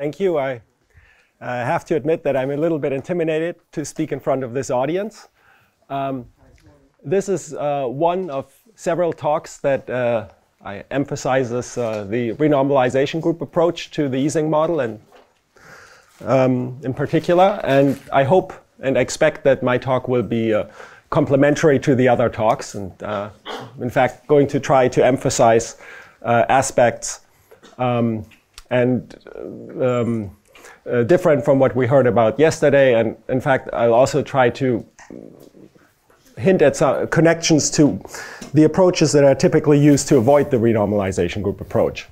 Thank you. I have to admit that I'm a little bit intimidated to speak in front of this audience. This is one of several talks that I emphasize this, the renormalization group approach to the Ising model and in particular. And I hope and expect that my talk will be complementary to the other talks. And in fact, going to try to emphasize aspects and different from what we heard about yesterday. And in fact, I'll also try to hint at some connections to the approaches that are typically used to avoid the renormalization group approach.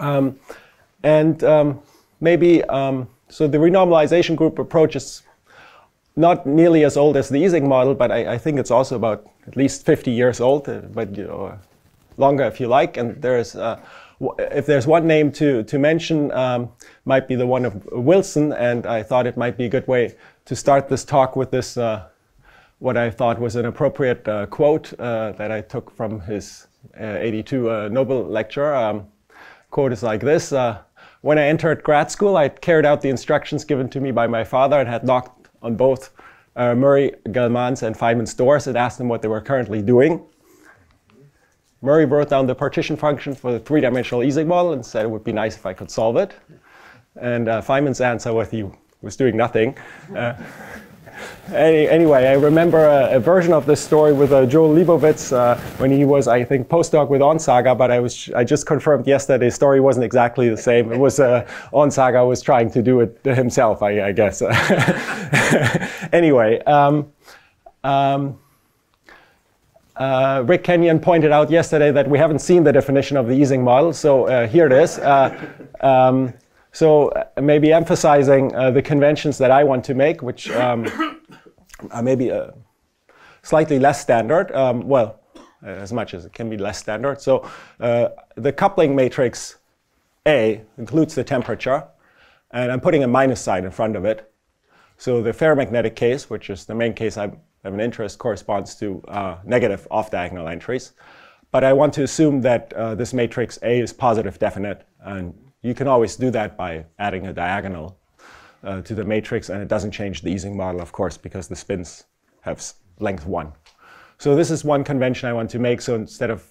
So the renormalization group approach is not nearly as old as the Ising model, but I think it's also about at least 50 years old, but you know, longer if you like. And there's if there's one name to mention, might be the one of Wilson, and I thought it might be a good way to start this talk with this, what I thought was an appropriate quote that I took from his 82 Nobel lecture. Quote is like this, when I entered grad school, I carried out the instructions given to me by my father and had knocked on both Murray, Gell-Mann's and Feynman's doors and asked them what they were currently doing. Murray wrote down the partition function for the three-dimensional Ising model and said it would be nice if I could solve it. And Feynman's answer was he was doing nothing. Anyway, I remember a version of this story with Joel Leibovitz when he was, I think, postdoc with Onsager, but I just confirmed yesterday the story wasn't exactly the same. It was Onsager was trying to do it himself, I guess. Anyway. Rick Kenyon pointed out yesterday that we haven't seen the definition of the Ising model, so here it is. So maybe emphasizing the conventions that I want to make, which are maybe slightly less standard, well, as much as it can be less standard. So the coupling matrix A includes the temperature, and I'm putting a minus sign in front of it. So the ferromagnetic case, which is the main case I have an interest, corresponds to negative off-diagonal entries. But I want to assume that this matrix A is positive definite, and you can always do that by adding a diagonal to the matrix, and it doesn't change the Ising model, of course, because the spins have length 1. So this is one convention I want to make. So instead of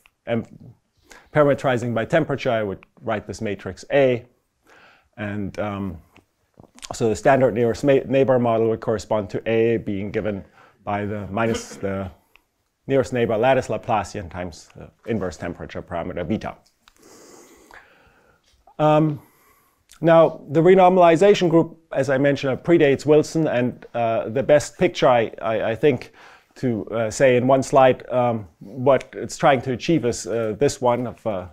parametrizing by temperature, I would write this matrix A, and so the standard nearest neighbor model would correspond to A being given by the minus the nearest neighbor lattice Laplacian times the inverse temperature parameter beta. Now, the renormalization group, as I mentioned, predates Wilson, and the best picture, I think, to say in one slide what it's trying to achieve is this one of the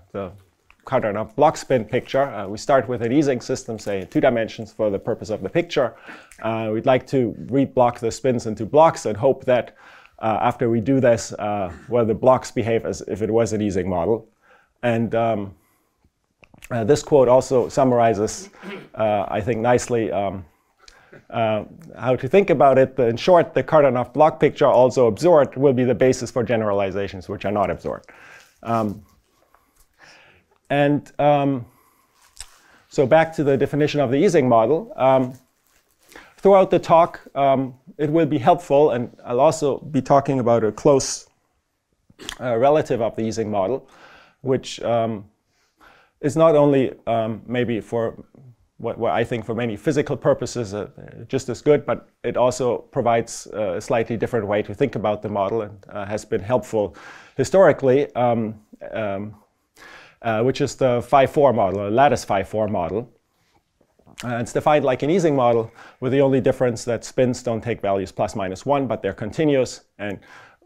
Kadanoff block spin picture. We start with an Ising system, say 2 dimensions for the purpose of the picture. We'd like to reblock the spins into blocks and hope that after we do this, the blocks behave as if it was an Ising model. And this quote also summarizes, I think, nicely how to think about it. In short, the Kadanoff block picture, also absorbed, will be the basis for generalizations which are not absorbed. So back to the definition of the Ising model. Throughout the talk, it will be helpful, and I'll also be talking about a close relative of the Ising model, which is not only maybe for what I think for many physical purposes just as good, but it also provides a slightly different way to think about the model and has been helpful historically. Which is the φ^4 model, a lattice φ^4 model. It's defined like an Ising model, with the only difference that spins don't take values ±1, but they're continuous, and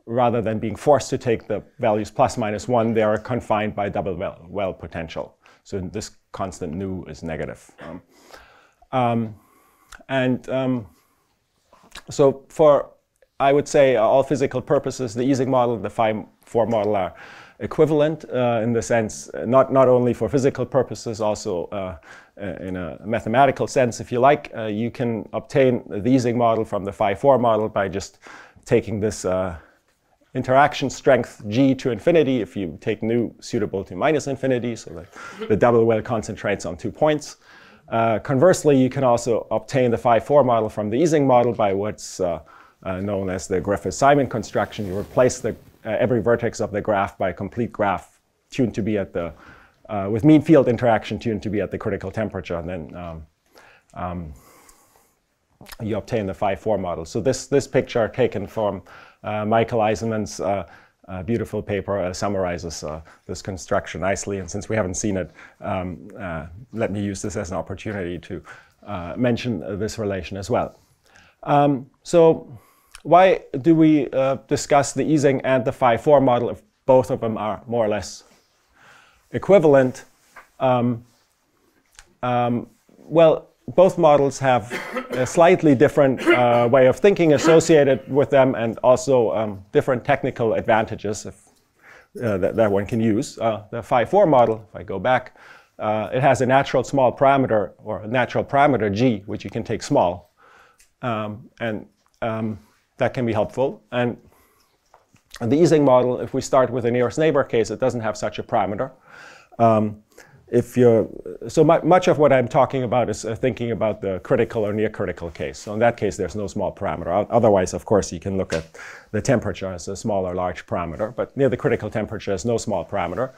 rather than being forced to take the values ±1, they are confined by double well potential. So this constant nu is negative. So for, I would say, all physical purposes, the Ising model and the φ^4 model are equivalent in the sense, not only for physical purposes, also in a mathematical sense, if you like. You can obtain the Ising model from the φ^4 model by just taking this interaction strength G to infinity if you take nu suitable to -infinity, so that the double well concentrates on 2 points. Conversely, you can also obtain the φ^4 model from the Ising model by what's known as the Griffiths-Simon construction. You replace the, every vertex of the graph by a complete graph tuned to be at the, with mean field interaction tuned to be at the critical temperature, and then you obtain the φ^4 model. So this picture taken from Michael Eisenman's beautiful paper summarizes this construction nicely, and since we haven't seen it, let me use this as an opportunity to mention this relation as well. So why do we discuss the Ising and the φ^4 model if both of them are more or less equivalent? Well, both models have a slightly different way of thinking associated with them, and also different technical advantages if, that one can use. The φ^4 model, if I go back, it has a natural small parameter, or a natural parameter g, which you can take small, and that can be helpful. And the Ising model, if we start with the nearest neighbor case, it doesn't have such a parameter. So much of what I'm talking about is thinking about the critical or near critical case. So in that case, there's no small parameter. Otherwise, of course, you can look at the temperature as a small or large parameter, but near the critical temperature is no small parameter.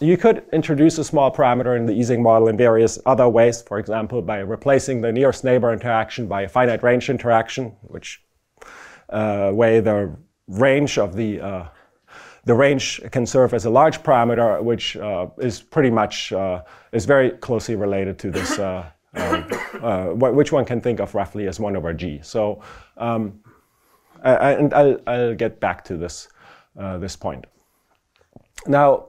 You could introduce a small parameter in the Ising model in various other ways, for example, by replacing the nearest neighbor interaction by a finite range interaction, which way the range of the range can serve as a large parameter, which is pretty much is very closely related to this, which one can think of roughly as 1/g. So, I'll get back to this this point. Now,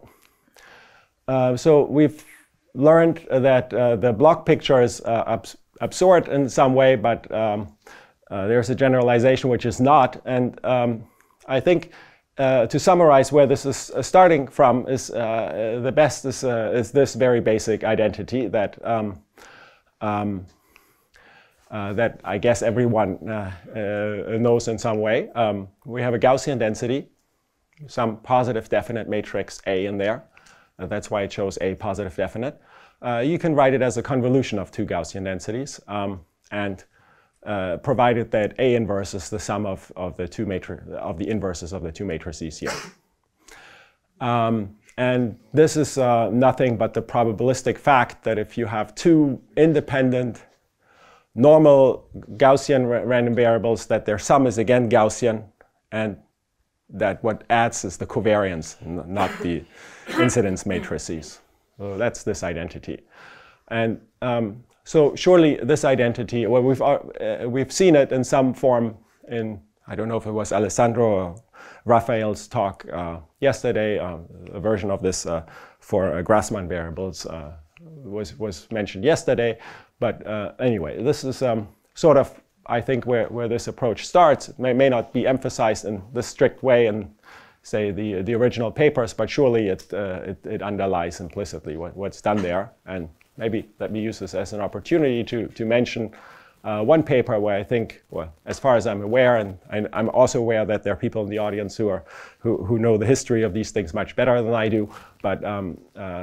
so we've learned that the block picture is absorbed in some way, but there's a generalization which is not, and I think. To summarize where this is starting from is the best is this very basic identity that that I guess everyone knows in some way. We have a Gaussian density, some positive definite matrix A in there. That's why I chose A positive definite. You can write it as a convolution of two Gaussian densities, and provided that A inverse is the sum of the inverses of the two matrices here. And this is nothing but the probabilistic fact that if you have two independent normal Gaussian random variables, that their sum is again Gaussian, and that what adds is the covariance, not the incidence matrices. So that's this identity. And so surely this identity, well, we've seen it in some form in, I don't know if it was Alessandro or Raphael's talk yesterday, a version of this for Grassmann variables was mentioned yesterday. But anyway, this is sort of, I think, where this approach starts. It may not be emphasized in this strict way in, say, the original papers, but surely it underlies implicitly what's done there. And maybe let me use this as an opportunity to mention one paper where I think, well, as far as I'm aware, and I'm also aware that there are people in the audience who know the history of these things much better than I do, but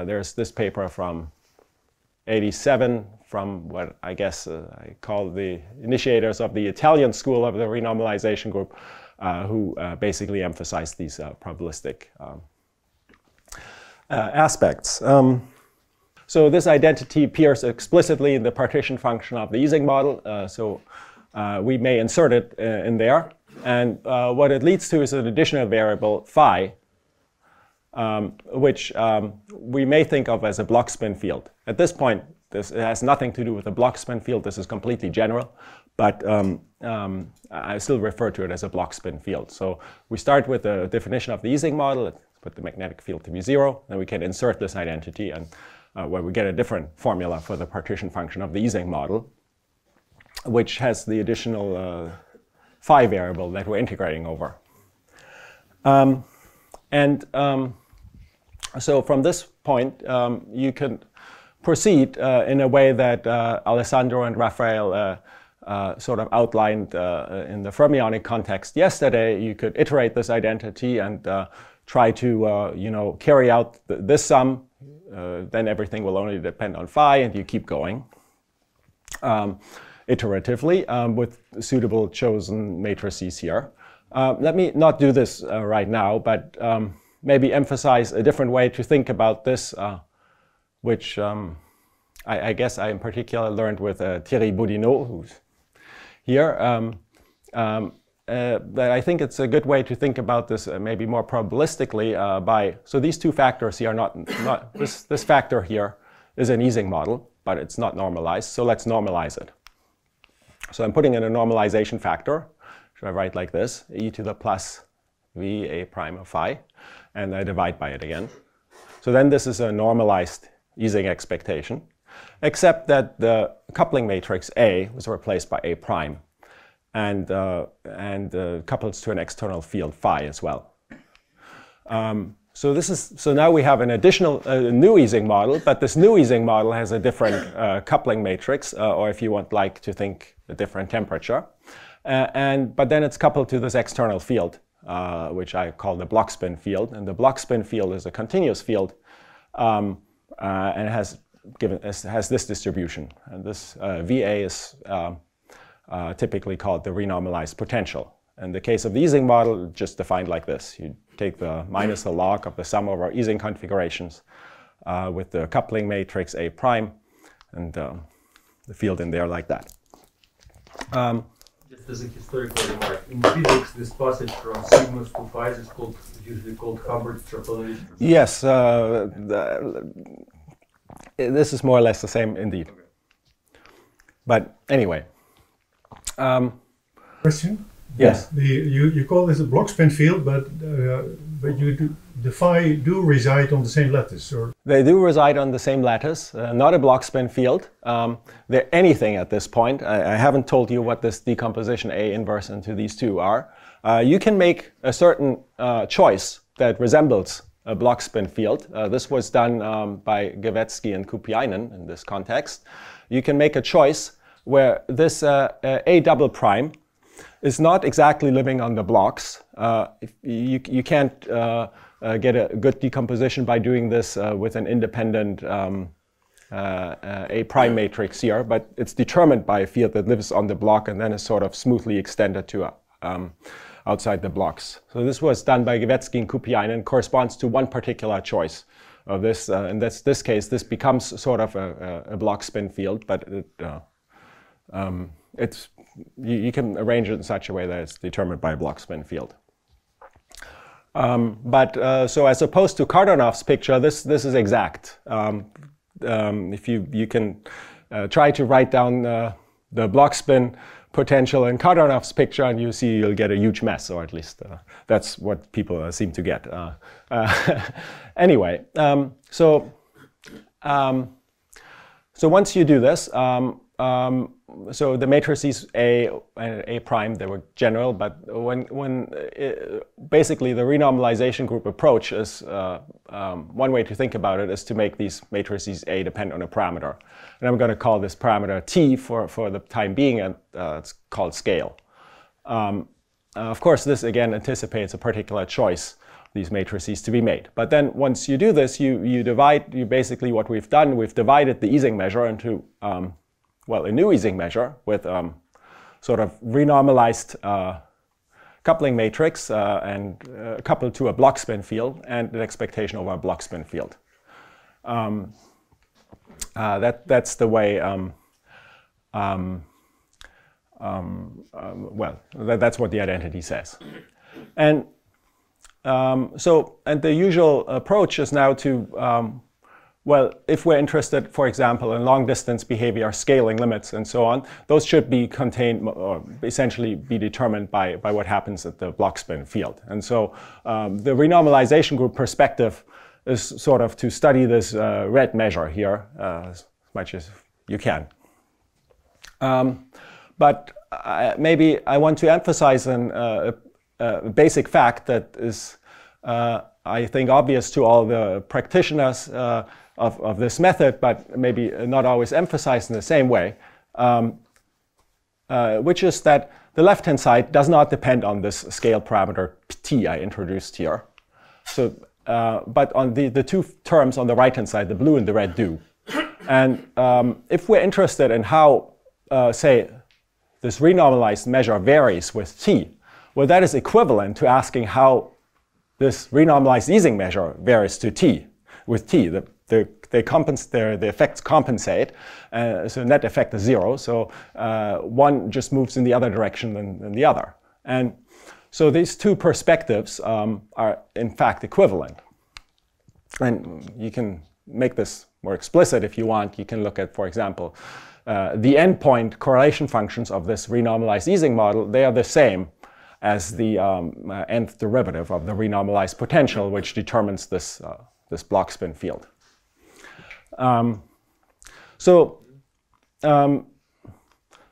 there's this paper from '87 from what I guess I call the initiators of the Italian school of the renormalization group, who basically emphasized these probabilistic aspects. So this identity appears explicitly in the partition function of the Ising model, so we may insert it in there. And what it leads to is an additional variable, phi, which we may think of as a block spin field. At this point, it has nothing to do with the block spin field. This is completely general, but I still refer to it as a block spin field. So we start with the definition of the Ising model, put the magnetic field to be 0, and we can insert this identity, and where we get a different formula for the partition function of the Ising model, which has the additional phi variable that we're integrating over. So from this point, you can proceed in a way that Alessandro and Raphael sort of outlined in the fermionic context yesterday. You could iterate this identity and try to carry out this sum, then everything will only depend on phi, and you keep going iteratively with suitable chosen matrices here. Let me not do this right now, but maybe emphasize a different way to think about this, which I guess I in particular learned with Thierry Bodineau, who's here. But I think it's a good way to think about this maybe more probabilistically by, so these two factors here are not this factor here is an Ising model, but it's not normalized, so let's normalize it. So I'm putting in a normalization factor, should I write like this, e to the plus v a prime of phi, and I divide by it again. So then this is a normalized Ising expectation, except that the coupling matrix A was replaced by A prime, and couples to an external field phi as well. So this is, so now we have an additional new Ising model, but this new Ising model has a different coupling matrix, or if you want, like to think, a different temperature, but then it's coupled to this external field, which I call the block spin field, and the block spin field is a continuous field, and has this distribution, and this VA is typically called the renormalized potential. In the case of the Ising model, just defined like this: you take the minus the log of the sum over Ising configurations with the coupling matrix A prime, and the field in there like that. Just as a historical remark, in physics, this passage from sigmas to phi's is usually called Hubbard transformation. Yes, this is more or less the same indeed. Okay. But anyway. Question? Yes. You call this a block spin field, but the phi do reside on the same lattice, or? They do reside on the same lattice, not a block spin field. They're anything at this point. I haven't told you what this decomposition A inverse into these two are. You can make a certain choice that resembles a block spin field. This was done by Gawędzki and Kupiainen in this context. You can make a choice where this A double prime is not exactly living on the blocks. You can't get a good decomposition by doing this with an independent A prime matrix here, but it's determined by a field that lives on the block and then is sort of smoothly extended to outside the blocks. So this was done by Gawędzki and Kupiainen and corresponds to one particular choice of this. In this case, this becomes sort of a block spin field, but it, you can arrange it in such a way that it's determined by a block spin field. So as opposed to Kadanoff's picture, this is exact. If you can try to write down the block spin potential in Kadanoff's picture, and you see you'll get a huge mess, or at least that's what people seem to get. Anyway, so once you do this. So the matrices A and A prime, they were general, but basically the renormalization group approach is one way to think about it is to make these matrices A depend on a parameter, and I'm going to call this parameter T for the time being, and it's called scale. Of course, this again anticipates a particular choice these matrices to be made. But then once you do this, you basically, what we've done, we've divided the Ising measure into a new Ising measure with sort of renormalized coupling matrix and coupled to a block spin field and an expectation over a block spin field. That's the way, that's what the identity says. And and the usual approach is now to if we're interested, for example, in long-distance behavior, scaling limits, and so on, those should be contained or essentially be determined by what happens at the block spin field. And so the renormalization group perspective is sort of to study this red measure here as much as you can. Maybe I want to emphasize a basic fact that is, I think, obvious to all the practitioners of this method, but maybe not always emphasized in the same way, which is that the left-hand side does not depend on this scale parameter T I introduced here. So, but on the two terms on the right-hand side, the blue and the red, do. And if we're interested in how, say, this renormalized measure varies with t, well, that is equivalent to asking how this renormalized Ising measure varies to t, with t. The effects compensate, so net effect is zero, so one just moves in the other direction than the other. And so these two perspectives are in fact equivalent. And you can make this more explicit if you want. You can look at, for example, the endpoint correlation functions of this renormalized Ising model. They are the same as the nth derivative of the renormalized potential, which determines this, this block spin field.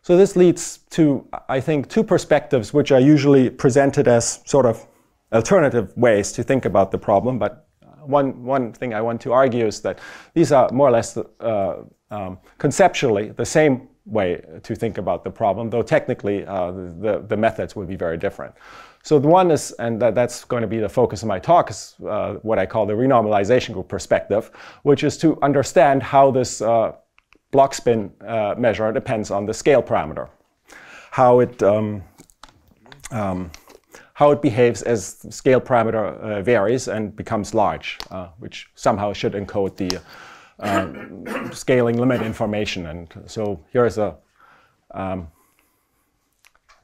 So this leads to, I think, two perspectives which are usually presented as sort of alternative ways to think about the problem. But one thing I want to argue is that these are more or less conceptually the same way to think about the problem, though technically the methods will be very different. So the one is, and that's going to be the focus of my talk, is what I call the renormalization group perspective, which is to understand how this block spin measure depends on the scale parameter, how it behaves as the scale parameter varies and becomes large, which somehow should encode the scaling limit information. And so here's a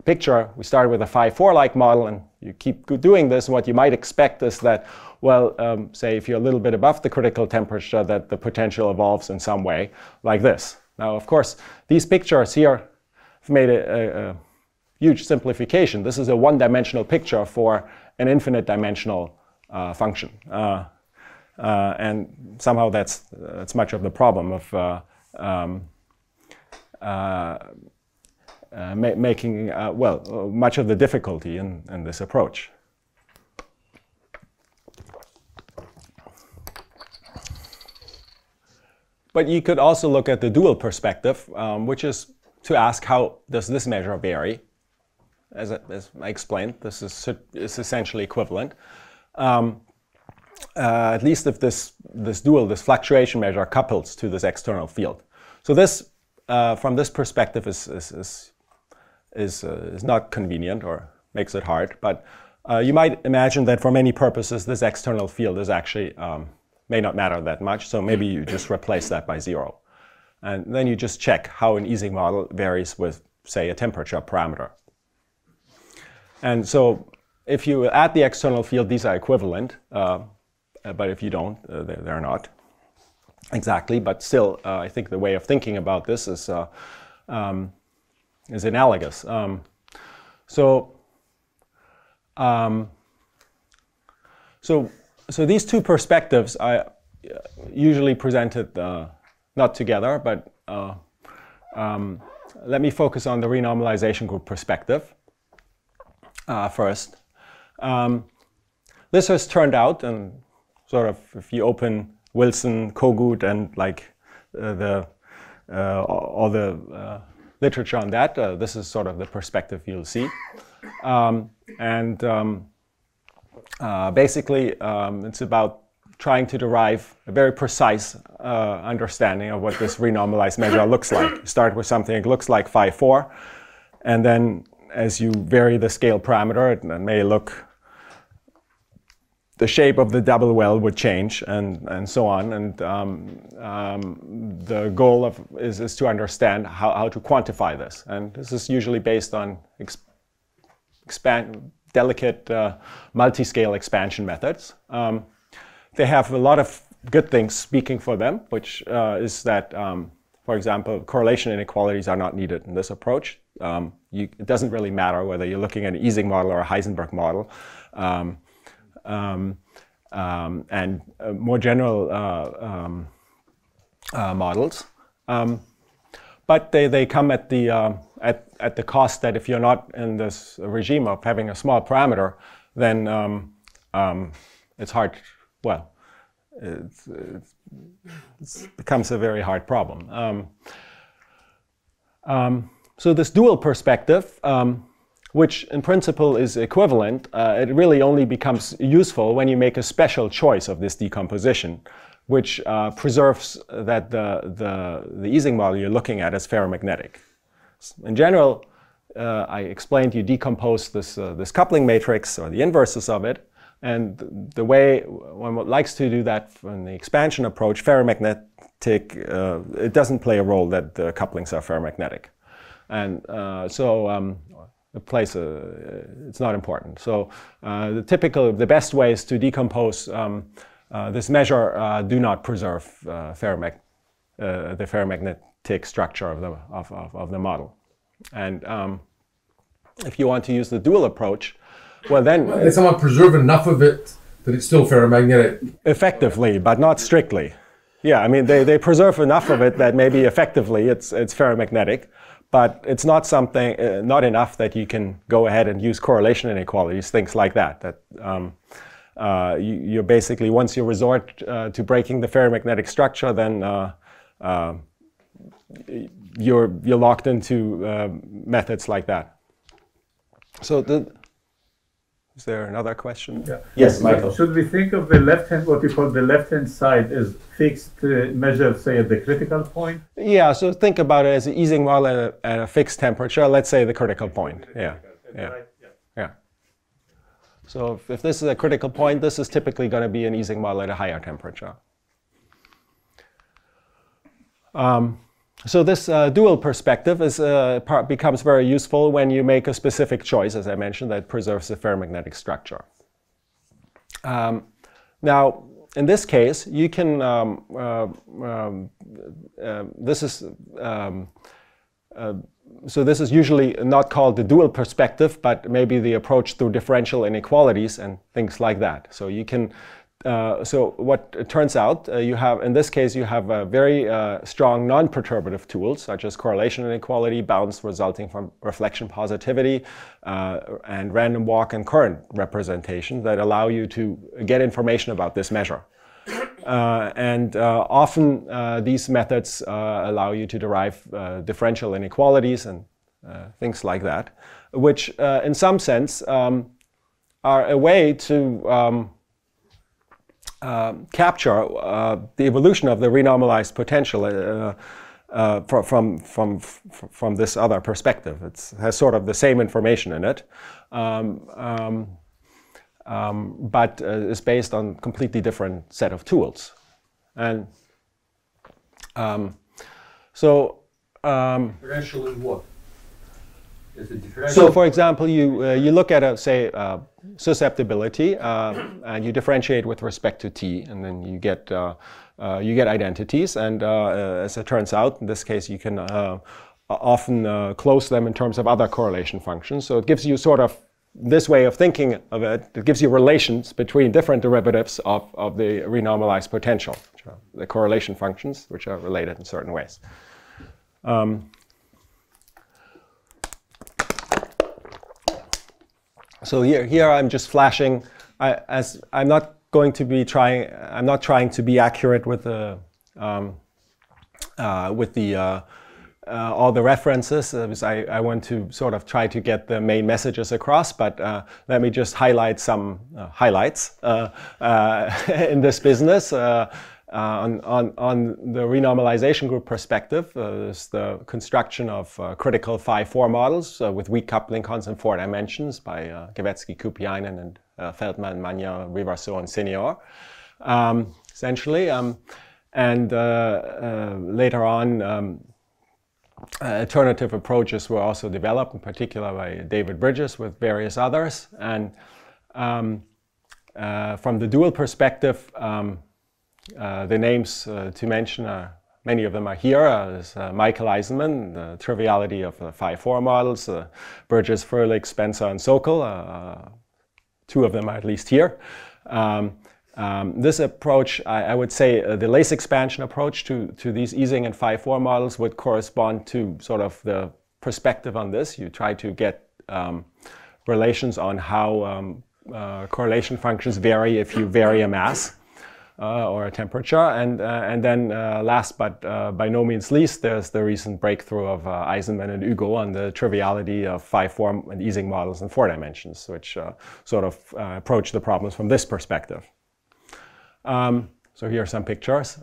picture. We started with a φ^4-like model, and you keep doing this. What you might expect is that, well, say if you're a little bit above the critical temperature, that the potential evolves in some way like this. Now, of course, these pictures here have made a huge simplification. This is a one-dimensional picture for an infinite-dimensional function, and somehow that's much of the problem of much of the difficulty in this approach. But you could also look at the dual perspective, which is to ask how does this measure vary? As I explained, this is essentially equivalent, at least if this fluctuation measure couples to this external field. So this, from this perspective, is not convenient or makes it hard, but you might imagine that for many purposes this external field is actually may not matter that much, so maybe you just replace that by zero. And then you just check how an Ising model varies with, say, a temperature parameter. And so if you add the external field, these are equivalent, but if you don't, they're not exactly, but still I think the way of thinking about this is analogous. So these two perspectives are usually presented not together, but let me focus on the renormalization group perspective first. This has turned out, and sort of if you open Wilson, Kogut, and like all the literature on that, this is sort of the perspective you'll see. Basically, it's about trying to derive a very precise understanding of what this renormalized measure looks like. You start with something that looks like φ^4, and then as you vary the scale parameter, it may look, the shape of the double well would change, and so on. And the goal of is to understand how to quantify this. And this is usually based on delicate multi-scale expansion methods. They have a lot of good things speaking for them, which is that, for example, correlation inequalities are not needed in this approach. It doesn't really matter whether you're looking at an Ising model or a Heisenberg model. And more general models, but they come at the at the cost that if you're not in this regime of having a small parameter, then it's hard. Well, it becomes a very hard problem. So this dual perspective which in principle is equivalent, it really only becomes useful when you make a special choice of this decomposition, which preserves that the Ising model you're looking at is ferromagnetic. In general, I explained you decompose this, this coupling matrix, or the inverses of it, and the way one likes to do that from the expansion approach, ferromagnetic, it doesn't play a role that the couplings are ferromagnetic. And it's not important. So the best ways to decompose this measure do not preserve the ferromagnetic structure of the model. And if you want to use the dual approach, well then... They somehow preserve enough of it that it's still ferromagnetic. Effectively, but not strictly. Yeah, I mean, they preserve enough of it that maybe effectively it's ferromagnetic. But it's not something, not enough that you can go ahead and use correlation inequalities, things like that. That you're basically, once you resort to breaking the ferromagnetic structure, then you're locked into methods like that. So, is there another question? Yeah. Yes, Michael. Should we think of the left hand, what you call the left hand side, as fixed measures, say, at the critical point? Yeah. So think about it as an Ising model at a fixed temperature. Let's say the critical point. Yeah. Yeah. Yeah. So if this is a critical point, this is typically going to be an Ising model at a higher temperature. So this dual perspective is, becomes very useful when you make a specific choice, as I mentioned, that preserves the ferromagnetic structure. Now, in this case, you can, so this is usually not called the dual perspective, but maybe the approach through differential inequalities and things like that. So you can, so what it turns out, you have, in this case, you have very strong non-perturbative tools, such as correlation inequality, bounds resulting from reflection positivity, and random walk and current representation that allow you to get information about this measure. Often these methods allow you to derive differential inequalities and things like that, which in some sense are a way to capture the evolution of the renormalized potential from this other perspective. It has sort of the same information in it, but is based on completely different set of tools. And differential in what? So, for example, you look at, say, susceptibility, and you differentiate with respect to T, and then you get identities. And as it turns out, in this case, you can often close them in terms of other correlation functions. So it gives you sort of this way of thinking of it. It gives you relations between different derivatives of the renormalized potential, which are the correlation functions, which are related in certain ways. So here I'm just flashing. I'm not trying to be accurate with all the references. I want to sort of try to get the main messages across. But let me just highlight some highlights in this business. On the renormalization group perspective, is the construction of critical φ^4 models with weak coupling constant 4 dimensions by Gawędzki, Kupiainen, and Feldman, Mania, Rivasso, and Senior, essentially. Later on, alternative approaches were also developed, in particular by David Bridges with various others. And from the dual perspective, the names to mention, many of them are here, is Michael Aizenman, the triviality of the φ^4 models, Burgess, Froehlich, Spencer, and Sokol, two of them are at least here. This approach, I would say, the Lace expansion approach to these Ising and φ^4 models would correspond to sort of the perspective on this. You try to get relations on how correlation functions vary if you vary a mass. or a temperature. And then last but by no means least, there's the recent breakthrough of Aizenman and Hugo on the triviality of φ^4 and Ising models in 4 dimensions, which sort of approach the problems from this perspective. So here are some pictures.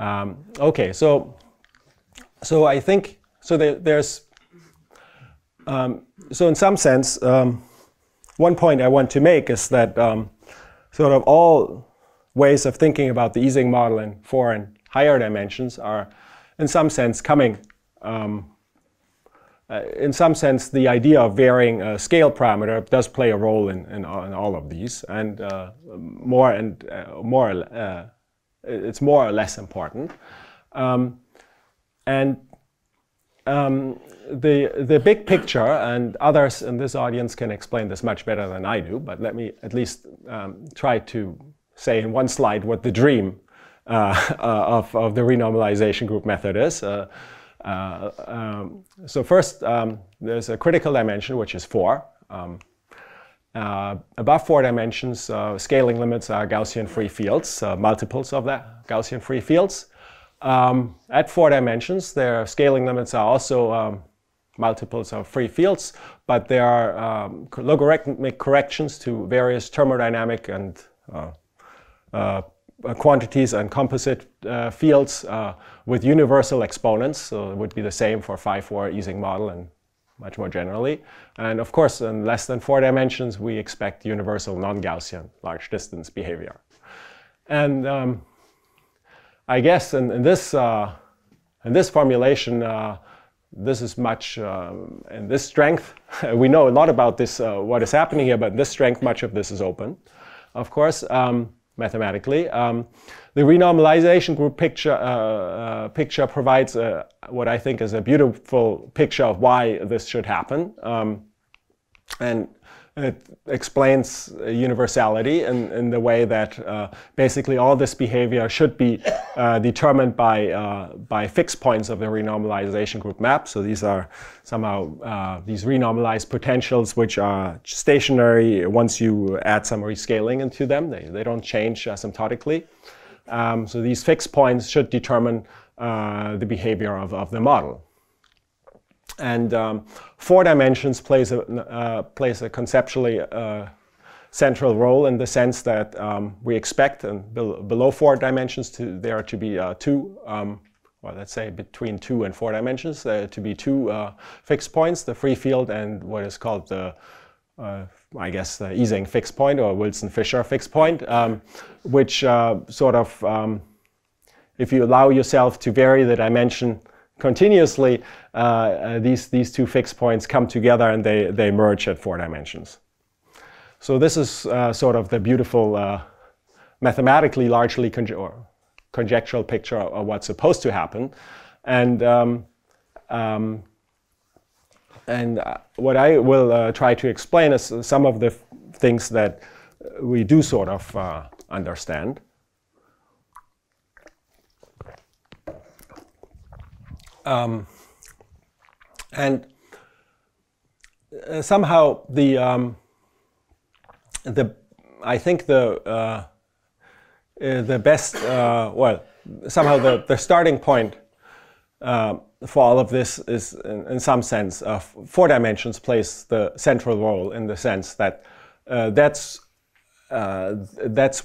Okay, so I think, so there's, so in some sense, one point I want to make is that sort of all ways of thinking about the Ising model in 4 and higher dimensions are, in some sense, coming, in some sense, the idea of varying scale parameter does play a role in all of these, and it's more or less important. The big picture, and others in this audience can explain this much better than I do, but let me at least try to say in one slide what the dream of the renormalization group method is. So first, there's a critical dimension, which is 4. Above 4 dimensions, scaling limits are Gaussian free fields, multiples of that Gaussian free fields. At 4 dimensions, their scaling limits are also multiples of free fields, but there are logarithmic corrections to various thermodynamic and quantities and composite fields with universal exponents. So it would be the same for φ^4 Ising model and much more generally. And of course, in less than 4 dimensions, we expect universal non-Gaussian large distance behavior. And I guess in this formulation, this is much, in this strength, we know a lot about this, what is happening here, but in this strength, much of this is open, of course, mathematically. The renormalization group picture, provides what I think is a beautiful picture of why this should happen. And it explains universality in the way that basically all this behavior should be determined by fixed points of the renormalization group map. So these are somehow these renormalized potentials which are stationary once you add some rescaling into them. They don't change asymptotically. So these fixed points should determine the behavior of the model. And 4 dimensions plays a conceptually central role in the sense that we expect, and below 4 dimensions, there to be 2, well, let's say between 2 and 4 dimensions, to be 2 fixed points, the free field and what is called the, I guess, the Ising fixed point or Wilson-Fisher fixed point, which sort of, if you allow yourself to vary the dimension continuously, these 2 fixed points come together and they merge at 4 dimensions. So this is sort of the beautiful, mathematically largely conjectural picture of what's supposed to happen. And what I will try to explain is some of the things that we do sort of understand. And somehow the starting point for all of this is in some sense 4 dimensions plays the central role in the sense that that's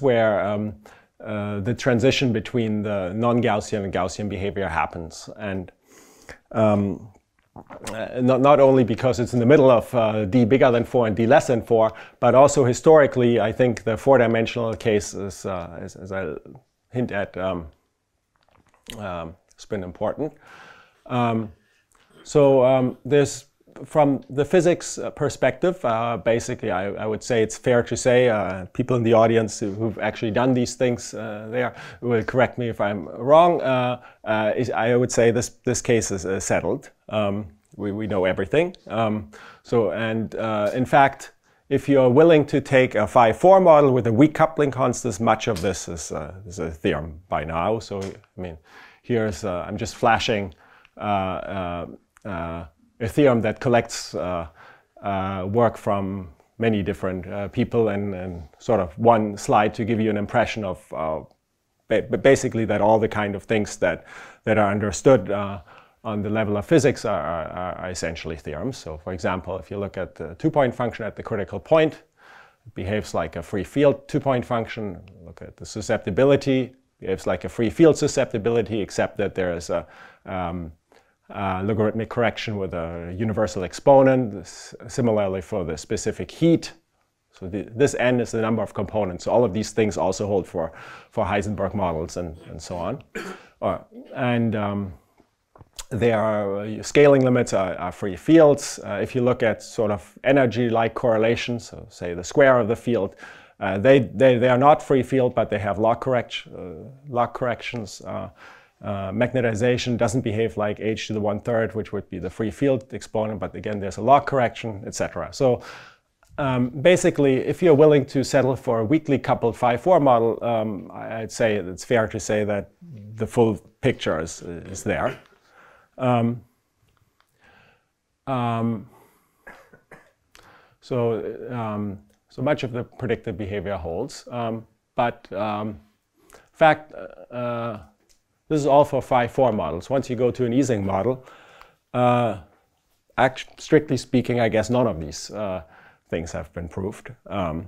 where the transition between the non-Gaussian and Gaussian behavior happens. And not only because it's in the middle of d bigger than 4 and d less than 4, but also historically, I think the 4-dimensional case is, as I hint at, it's been important. So there's, from the physics perspective, basically, I would say it's fair to say, people in the audience who've actually done these things there will correct me if I'm wrong. I would say this case is settled. We know everything. So in fact, if you're willing to take a φ^4 model with a weak coupling constant, much of this is a theorem by now. So I mean, here's I'm just flashing. A theorem that collects work from many different people and sort of one slide to give you an impression of basically that all the kind of things that are understood on the level of physics are essentially theorems. So for example, if you look at the two-point function at the critical point, it behaves like a free field two-point function. Look at the susceptibility, behaves like a free field susceptibility, except that there is a logarithmic correction with a universal exponent. Similarly for the specific heat. So this n is the number of components. So all of these things also hold for Heisenberg models and so on. There are scaling limits are free fields. If you look at sort of energy-like correlations, so say the square of the field, they are not free field, but they have log corrections. Magnetization doesn't behave like h to the 1/3, which would be the free field exponent, but again there's a log correction, etc. So basically, if you're willing to settle for a weakly coupled φ^4 model, I'd say it's fair to say that the full picture is there. So much of the predictive behavior holds, in fact, this is all for φ^4 models. Once you go to an Ising model, strictly speaking, I guess none of these things have been proved. Unless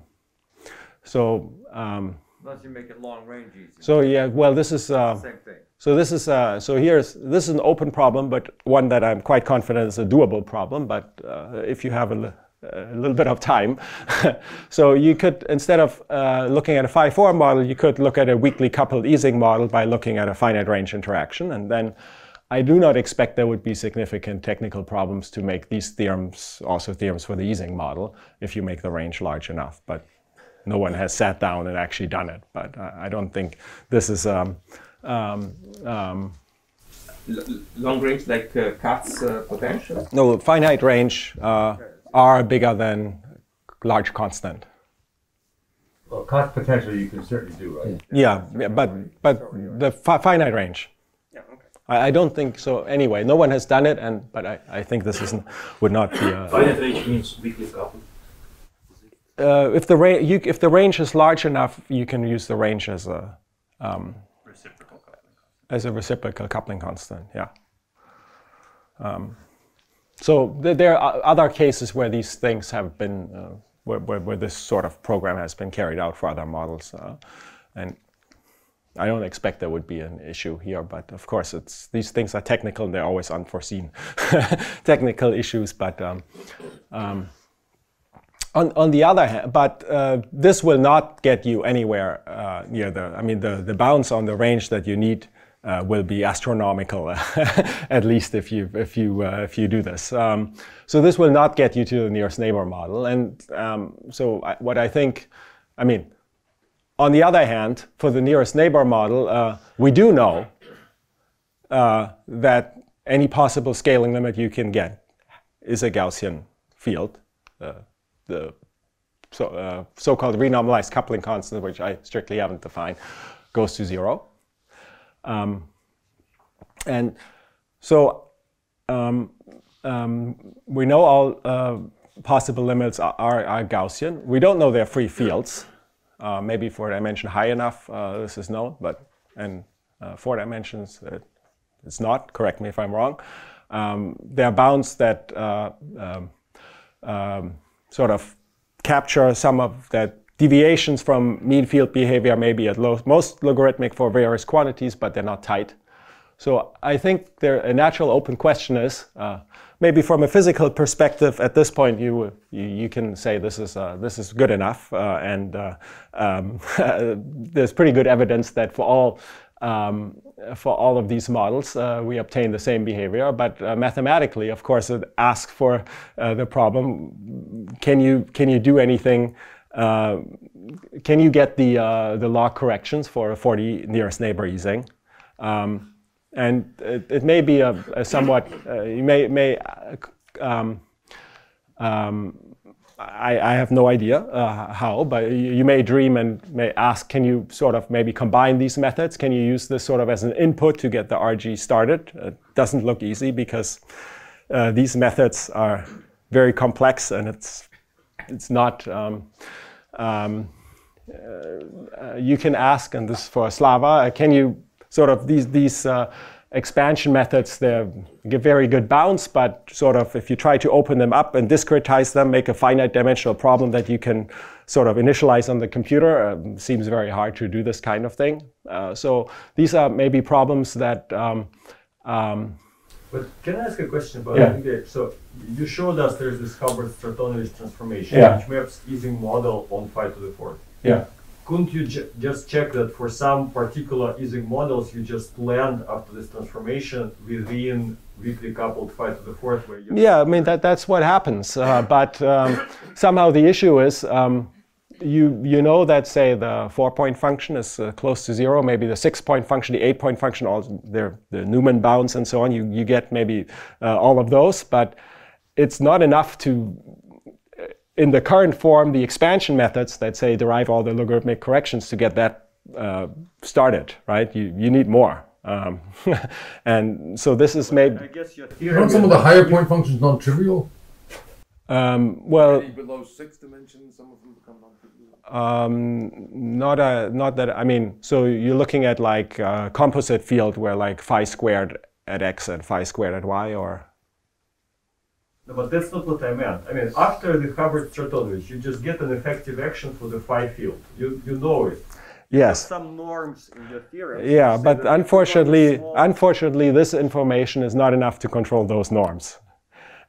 you make it long-range Ising. So yeah, well, this is same thing. This is an open problem, but one that I'm quite confident is a doable problem. But if you have a little bit of time, so you could, instead of looking at a φ^4 model, you could look at a weakly coupled Ising model by looking at a finite range interaction, and then I do not expect there would be significant technical problems to make these theorems also theorems for the Ising model if you make the range large enough. But no one has sat down and actually done it. But I don't think this is long range like Katz potential. No, finite range are bigger than large constant. Well, Katz potential you can certainly do, right? Yeah, yeah, but the finite range. Yeah. Okay. I don't think so. Anyway, no one has done it, but I think this would not be. Finite range means weakly coupled. If the range is large enough, you can use the range as a reciprocal coupling constant. Yeah. So there are other cases where these things have been where this sort of program has been carried out for other models, and I don't expect there would be an issue here. But of course, these things are technical and they're always unforeseen technical issues. But on the other hand, this will not get you anywhere near the bounds on the range that you need will be astronomical, at least if you do this. So this will not get you to the nearest neighbor model. And on the other hand, for the nearest neighbor model, we do know that any possible scaling limit you can get is a Gaussian field. The so-called renormalized coupling constant, which I strictly haven't defined, goes to 0. We know all possible limits are Gaussian. We don't know they're free fields. Maybe for a dimension high enough, this is known, but four dimensions, it's not. Correct me if I'm wrong. There are bounds that sort of capture some of that deviations from mean field behavior, maybe at most logarithmic for various quantities, but they're not tight. So I think a natural open question is, maybe from a physical perspective at this point, you can say this is good enough, there's pretty good evidence that for all of these models, we obtain the same behavior. But mathematically, of course, it asks for the problem: can you do anything? Can you get the log corrections for a 40 nearest neighbor Ising? And it may be a somewhat I have no idea how, but you may dream and may ask, can you sort of maybe combine these methods? Can you use this sort of as an input to get the RG started? It doesn't look easy because these methods are very complex and it's It's not, you can ask, and this is for Slava, can you sort of, these expansion methods, they give very good bounds, but sort of if you try to open them up and discretize them, make a finite dimensional problem that you can sort of initialize on the computer, seems very hard to do this kind of thing. So these are maybe problems that... But can I ask a question about it? So you showed us there's this Hubbard-Stratonovich transformation, which maps Ising model on φ^4. Yeah. Couldn't you just check that for some particular Ising models, you just land after this transformation within weakly coupled φ^4? Where yeah, I mean, that's what happens. But somehow the issue is, you know that, say, the 4-point function is close to 0, maybe the 6-point function, the 8-point function, all the Newman bounds and so on, you get maybe all of those, but it's not enough to... In the current form, the expansion methods that say derive all the logarithmic corrections to get that started, right? You need more, and so this is maybe. I guess your theory. Aren't some of the higher point functions non-trivial? Well, below 6 dimensions, some of them become non-trivial. Not that I mean. So you're looking at like a composite field where like φ² at x and φ² at y, or. No, but that's not what I meant. I mean, after the Hubbard-Stratonovich, you just get an effective action for the phi field. You know it. Yes. There's some norms in your theory. Yeah, but unfortunately, this information is not enough to control those norms.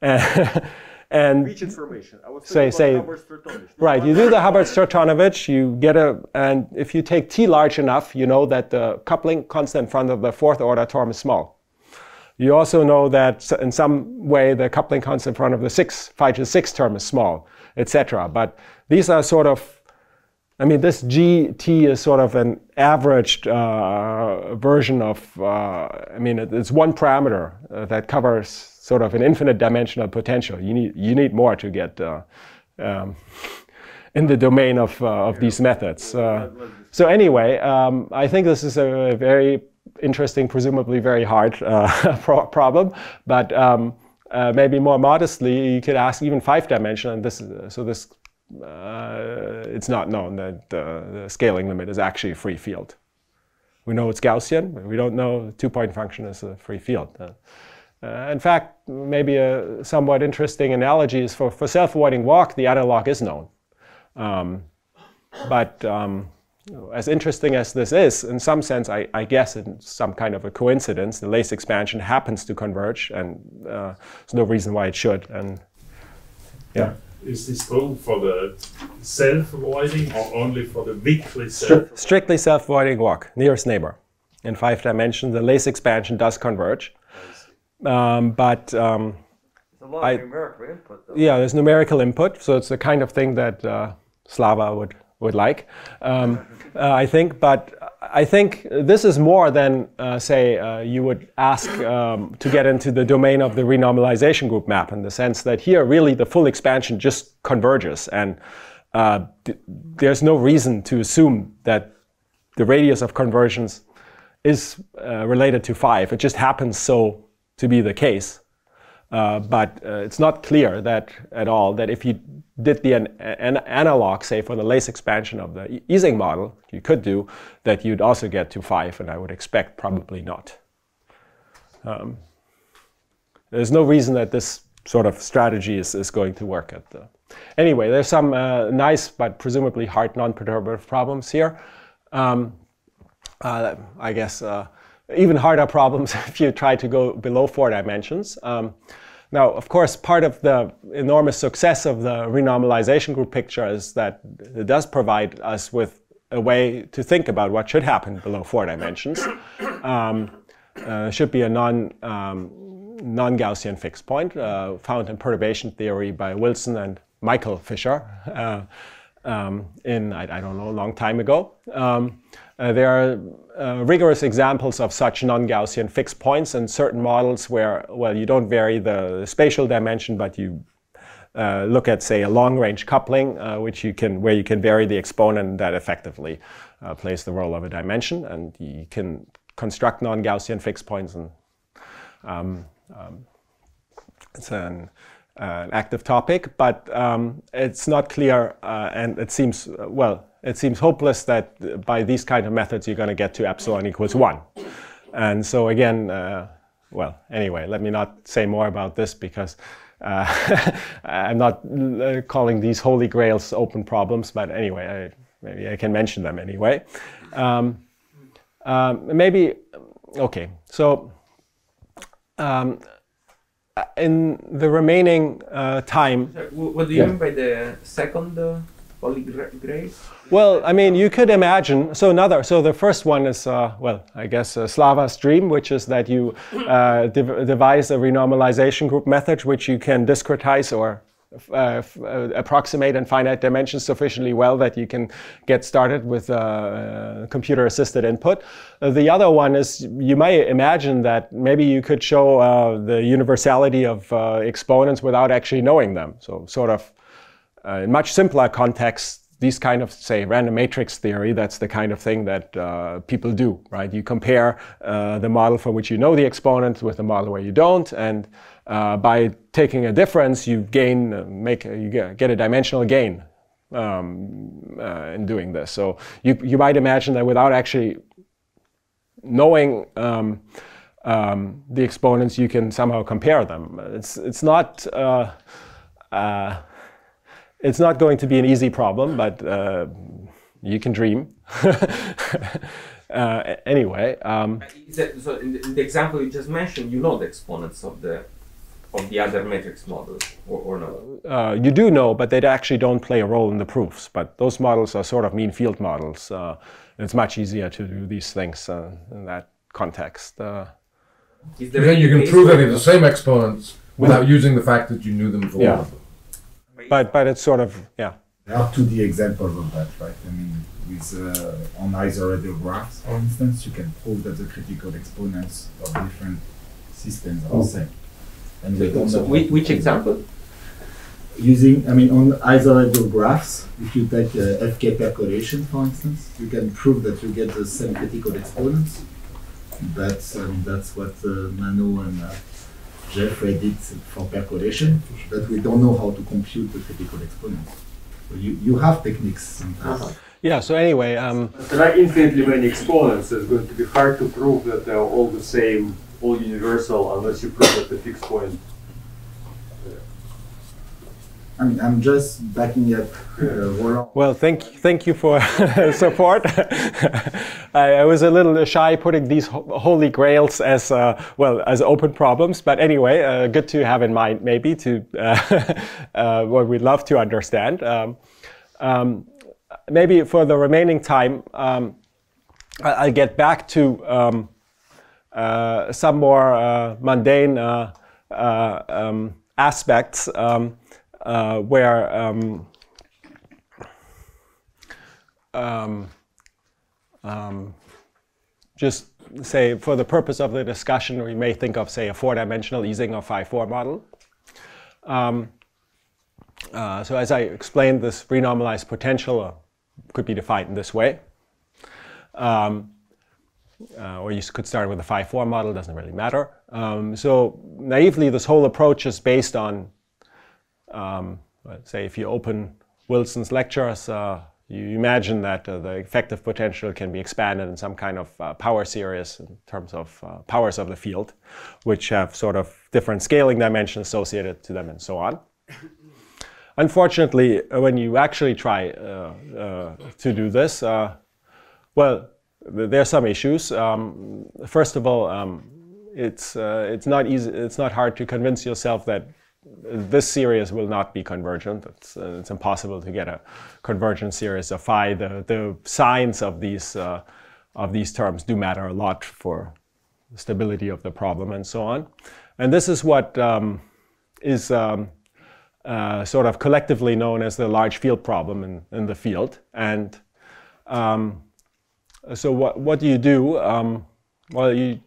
And which information? I was say Hubbard-Stratonovich. Right. You do the Hubbard-Stratonovich. You get a, and if you take t large enough, you know that the coupling constant in front of the 4th-order term is small. You also know that in some way the coupling constant in front of the 5 to the 6th term is small, etc. But these are sort of, I mean, this GT is sort of an averaged version of, I mean, it's one parameter that covers sort of an infinite dimensional potential. You need more to get in the domain of these methods. So anyway, I think this is a very interesting, presumably very hard problem, but maybe more modestly, you could ask even 5-dimensional. And this, so this, it's not known that the scaling limit is actually a free field. We know it's Gaussian, but we don't know 2-point function is a free field. In fact, maybe a somewhat interesting analogy is for self-avoiding walk, the analog is known, but. As interesting as this is, in some sense, I guess it's some kind of a coincidence. The Lace expansion happens to converge, and there's no reason why it should. And yeah, is this true for the self-avoiding or only for the weakly self-avoiding? Strictly self-avoiding walk, nearest neighbor, in 5 dimensions. The Lace expansion does converge, but. It's a lot of numerical input, though. Yeah, there's numerical input, so it's the kind of thing that Slava would like, I think. But I think this is more than, say, you would ask to get into the domain of the renormalization group map, in the sense that here, really, the full expansion just converges. And there's no reason to assume that the radius of convergence is related to 5. It just happens so to be the case. But it's not clear that at all that if you did the analog, say, for the Lace expansion of the Ising model, you could do that, you'd also get to 5, and I would expect probably not. There's no reason that this sort of strategy is going to work at the. Anyway, there's some nice but presumably hard non-perturbative problems here. I guess. Even harder problems if you try to go below 4 dimensions. Now, of course, part of the enormous success of the renormalization group picture is that it does provide us with a way to think about what should happen below 4 dimensions. Should be a non-Gaussian fixed point, found in perturbation theory by Wilson and Michael-Fisher in, I don't know, a long time ago. There are rigorous examples of such non-Gaussian fixed points and certain models where, well, you don't vary the spatial dimension, but you look at, say, a long-range coupling, where you can vary the exponent, and that effectively plays the role of a dimension, and you can construct non-Gaussian fixed points. And it's an an active topic, but it's not clear, and it seems, well, it seems hopeless that by these kind of methods you're going to get to ε = 1. And so again, well, anyway, let me not say more about this because I'm not calling these holy grails open problems, but anyway, maybe I can mention them anyway. Maybe, okay, so in the remaining time... Sorry, what do you mean by the second holy grail? Well, I mean, you could imagine, so the first one is, well, I guess Slava's dream, which is that you devise a renormalization group method which you can discretize or approximate in finite dimensions sufficiently well that you can get started with computer-assisted input. The other one is you may imagine that maybe you could show the universality of exponents without actually knowing them. So sort of in much simpler contexts, these kind of, say, random matrix theory, that's the kind of thing that people do, right? You compare the model for which you know the exponent with the model where you don't, and by taking a difference, you gain, you get a dimensional gain in doing this. So you might imagine that without actually knowing the exponents, you can somehow compare them. It's not going to be an easy problem, but you can dream. Anyway. So in the example you just mentioned, you know the exponents of the other matrix models, or no? You do know, but they actually don't play a role in the proofs. But those models are sort of mean field models. It's much easier to do these things in that context. Then you can prove any of the same exponents without using the fact that you knew them before. Yeah. But it's sort of, yeah. There are 2D examples of that, right? I mean, with on isoradiographs, for instance, you can prove that the critical exponents of different systems are the same. And we don't know which example? Using, I mean, on isoradiographs, if you take FK percolation, for instance, you can prove that you get the same critical exponents. That's what Mano and Jeffrey did for percolation, but we don't know how to compute the critical exponents. So you have techniques sometimes. Uh-huh. Yeah, so anyway... There are infinitely many exponents, so it's going to be hard to prove that they're all the same, all universal, unless you prove that the fixed point... I mean, I'm just backing up Roland. Well, thank you for support. I was a little shy putting these holy grails as, well, as open problems. But anyway, good to have in mind, maybe, to what we'd love to understand. Maybe for the remaining time, I'll get back to some more mundane aspects. Where just say for the purpose of the discussion, we may think of, say, a four-dimensional Ising or φ^4 model. So as I explained, this renormalized potential could be defined in this way. Or you could start with a φ^4 model, doesn't really matter. So naively, this whole approach is based on say if you open Wilson's lectures, you imagine that the effective potential can be expanded in some kind of power series in terms of powers of the field, which have sort of different scaling dimensions associated to them and so on. Unfortunately, when you actually try to do this, well, there are some issues. First of all, it's not easy. It's not hard to convince yourself that this series will not be convergent. It's impossible to get a convergent series of phi. The signs of these terms do matter a lot for the stability of the problem and so on. And this is what is sort of collectively known as the large field problem in the field. And so what do you do? Well, you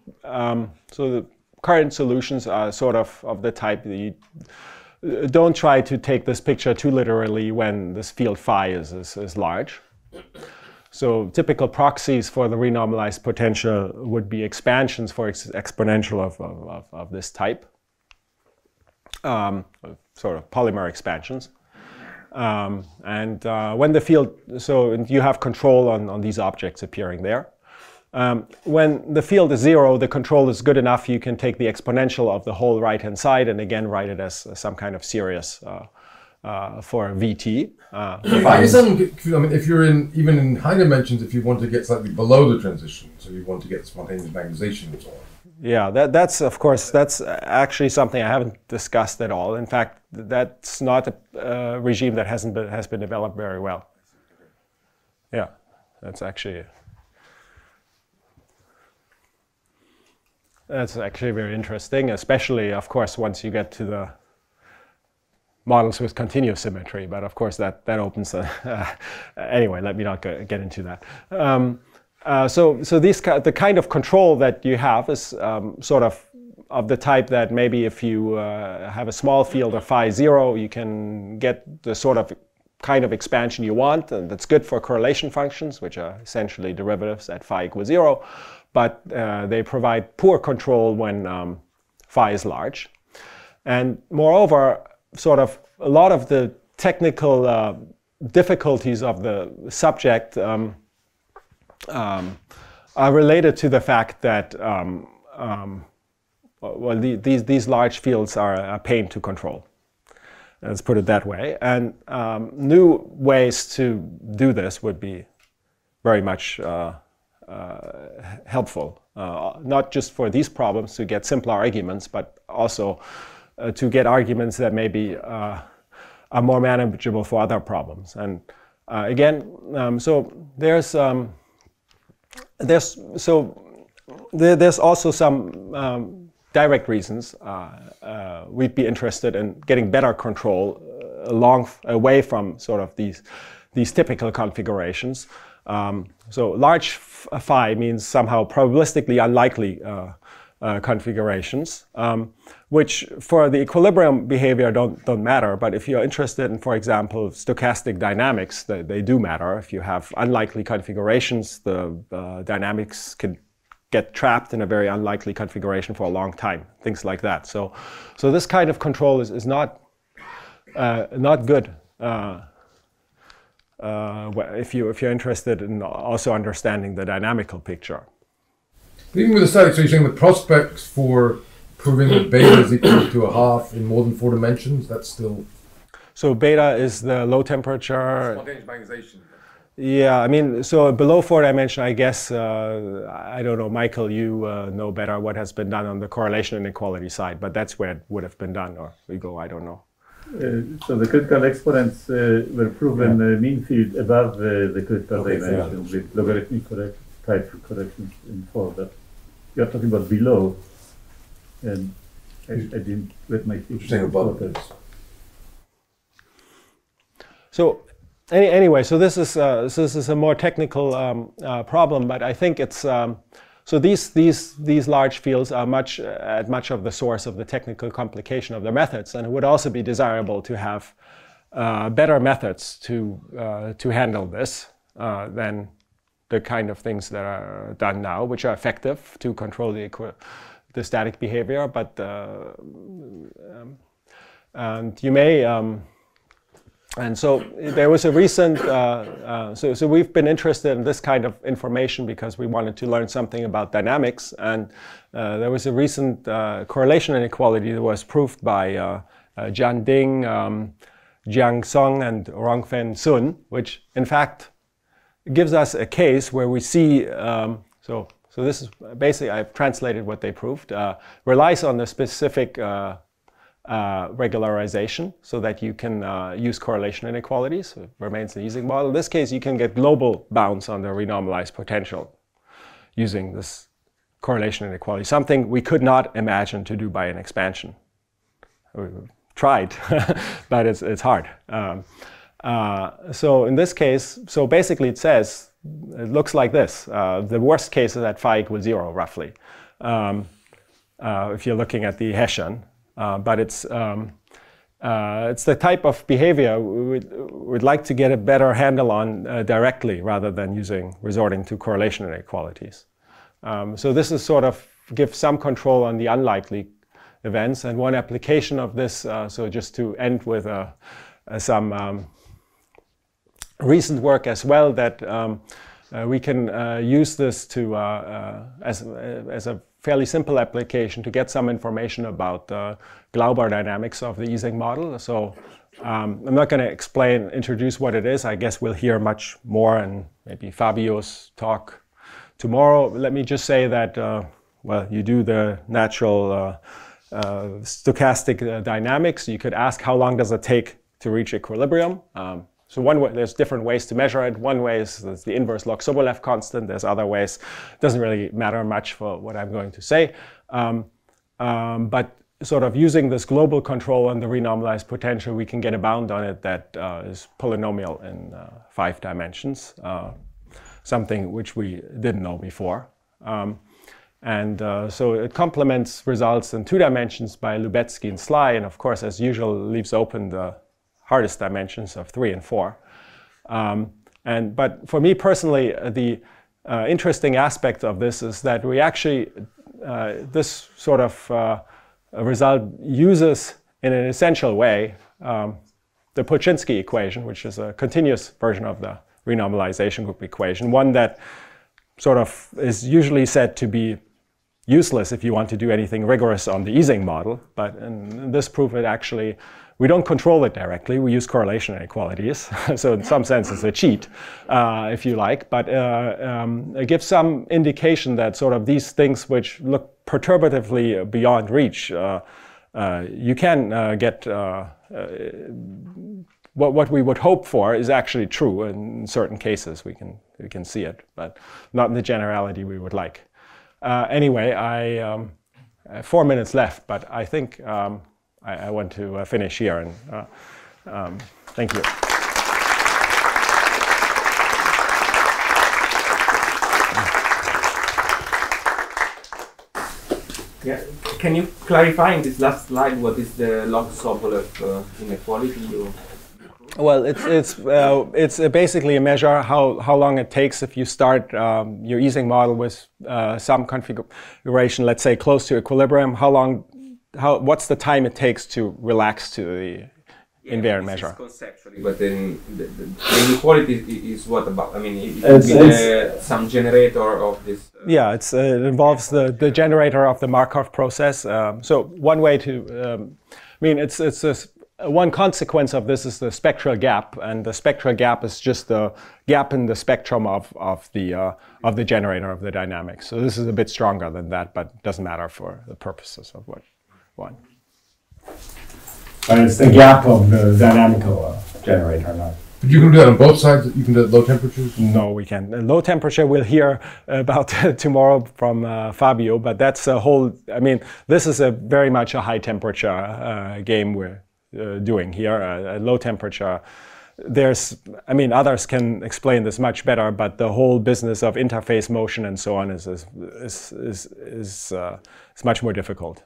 so the current solutions are sort of the type that you don't try to take this picture too literally when this field phi is large. So typical proxies for the renormalized potential would be expansions for exponential of this type. sort of polymer expansions. When the field, so you have control on these objects appearing there. When the field is zero, the control is good enough. You can take the exponential of the whole right-hand side and again write it as some kind of series for VT. I mean, if you're in even in high dimensions, if you want to get slightly below the transition, so you want to get spontaneous magnetization and so on. Yeah, that's of course, that's actually something I haven't discussed at all. In fact, that's not a regime that has been developed very well. Yeah, that's actually very interesting, especially of course once you get to the models with continuous symmetry. But of course that opens a anyway, let me not get into that. So the kind of control that you have is sort of the type that maybe if you have a small field of phi 0, you can get the sort of kind of expansion you want, and that's good for correlation functions, which are essentially derivatives at phi equals 0, but they provide poor control when phi is large. And moreover, sort of a lot of the technical difficulties of the subject are related to the fact that well, these large fields are a pain to control. Let's put it that way. And new ways to do this would be very much helpful, not just for these problems to get simpler arguments, but also to get arguments that maybe are more manageable for other problems. And again, there's also some direct reasons we'd be interested in getting better control away from sort of these typical configurations. So large phi means somehow probabilistically unlikely configurations, which for the equilibrium behavior don't matter, but if you're interested in, for example, stochastic dynamics, they do matter. If you have unlikely configurations, the dynamics can get trapped in a very unlikely configuration for a long time, things like that. So this kind of control is not good if you're interested in also understanding the dynamical picture. Even with the static, so you're saying the prospects for proving that beta is equal to a half in more than 4 dimensions, that's still... So beta is the low temperature... Spontaneous magnetization. Yeah, I mean, so below 4 dimension, I guess, I don't know, Michael, you know better what has been done on the correlation inequality side, but that's where it would have been done, or Hugo, I don't know. So the critical exponents were proven mean field above the critical dimension with logarithmic corrections in 4, but you're talking about below, and I didn't let my teacher about this. So anyway, so this is a more technical problem, but I think it's so these large fields are much of the source of the technical complication of the methods, and it would also be desirable to have better methods to handle this than the kind of things that are done now, which are effective to control the static behavior, but and you may and so there was a recent so we've been interested in this kind of information because we wanted to learn something about dynamics, and there was a recent correlation inequality that was proved by Jian Ding, Jiang Song, and Rongfen Sun, which in fact gives us a case where we see, so this is basically, I've translated what they proved, relies on the specific regularization so that you can use correlation inequalities, so it remains the Ising model. In this case, you can get global bounds on the renormalized potential using this correlation inequality, something we could not imagine to do by an expansion. We tried, but it's hard. So in this case, so basically it says, it looks like this. The worst case is at phi equals 0, roughly, if you're looking at the Hessian. But it's the type of behavior we'd like to get a better handle on directly, rather than resorting to correlation inequalities. So this is sort of gives some control on the unlikely events. And one application of this, so just to end with some recent work as well, that we can use this to as a fairly simple application to get some information about the Glauber dynamics of the Ising model. So I'm not going to introduce what it is. I guess we'll hear much more in maybe Fabio's talk tomorrow. Let me just say that, well, you do the natural stochastic dynamics. You could ask how long does it take to reach equilibrium. So one way, there's different ways to measure it. One way is the inverse log Sobolev constant. There's other ways. It doesn't really matter much for what I'm going to say. But sort of using this global control and the renormalized potential, we can get a bound on it that is polynomial in 5 dimensions, something which we didn't know before. So it complements results in 2 dimensions by Lubetzky and Sly, and of course, as usual, leaves open the hardest dimensions of 3 and 4. But for me personally, the interesting aspect of this is that we actually, this sort of result uses in an essential way the Polchinski equation, which is a continuous version of the renormalization group equation, one that sort of is usually said to be useless if you want to do anything rigorous on the Ising model. But in this proof, it actually, we don't control it directly. We use correlation inequalities. So in some sense, it's a cheat, if you like. But it gives some indication that sort of these things which look perturbatively beyond reach, you can get what we would hope for is actually true in certain cases. We can see it, but not in the generality we would like. Anyway, I have 4 minutes left, but I think I want to finish here, and thank you. Yeah, can you clarify in this last slide what is the log-Sobolev inequality? Or? Well, it's basically a measure how long it takes if you start your Ising model with some configuration, let's say close to equilibrium. What's the time it takes to relax to the invariant measure? Conceptually, but then the inequality is what about? I mean, it's some generator of this. Yeah, it involves the generator of the Markov process. So one way to, I mean, it's this. One consequence of this is the spectral gap, and the spectral gap is just the gap in the spectrum of the generator of the dynamics. So this is a bit stronger than that, but doesn't matter for the purposes of what one. But it's the gap of the dynamical generator, not. But you can do that on both sides, even at low temperatures? No, we can't. Low temperature, we'll hear about tomorrow from Fabio, but that's a whole, I mean, this is a very much a high temperature game we're doing here, at low temperature. There's, I mean, others can explain this much better, but the whole business of interface motion and so on is much more difficult.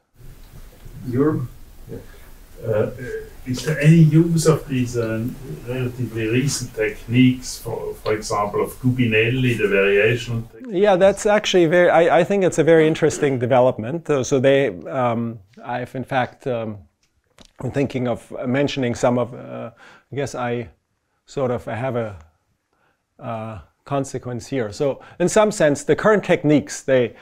Is there any use of these relatively recent techniques, for example, of Gubinelli, the variational technique? Yeah, that's actually very, I think it's a very interesting development. So they, I've in fact, I'm thinking of mentioning some of, I guess I sort of have a consequence here. So in some sense, the current techniques that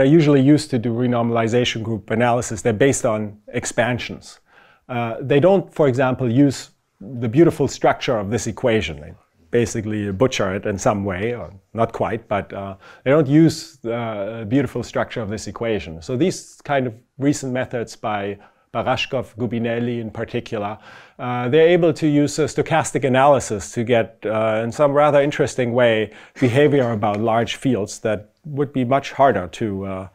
are usually used to do renormalization group analysis, they're based on expansions. They don't, for example, use the beautiful structure of this equation. They basically butcher it in some way, or not quite, but they don't use the beautiful structure of this equation. So these kind of recent methods by Arashkov, Gubinelli in particular, they're able to use a stochastic analysis to get, in some rather interesting way, behavior about large fields that would be much harder to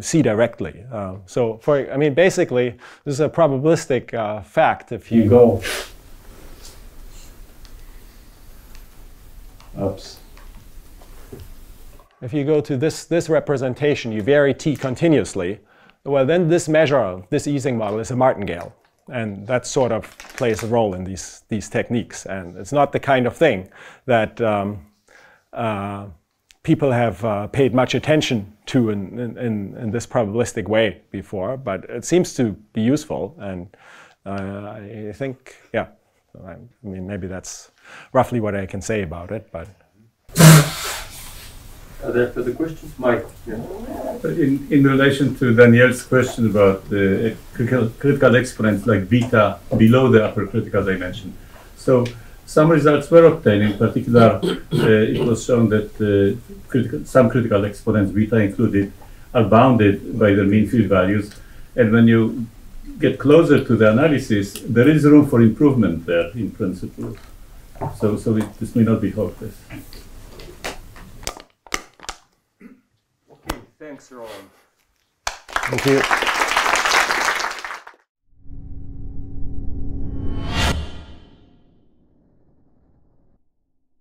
see directly. So, I mean, basically, this is a probabilistic fact. If you go, oops. If you go to this representation, you vary t continuously. Well, then this measure, this Ising model, is a martingale, and that sort of plays a role in these techniques. And it's not the kind of thing that people have paid much attention to in this probabilistic way before, but it seems to be useful. And I think, yeah, I mean, maybe that's roughly what I can say about it. But are there further questions? Mike? Yeah. In relation to Daniel's question about the critical exponents like beta below the upper critical dimension, so some results were obtained. In particular, it was shown that some critical exponents, beta included, are bounded by their mean field values. And when you get closer to the analysis, there is room for improvement there, in principle. So this may not be hopeless. Okay, thanks, Roland. Thank you.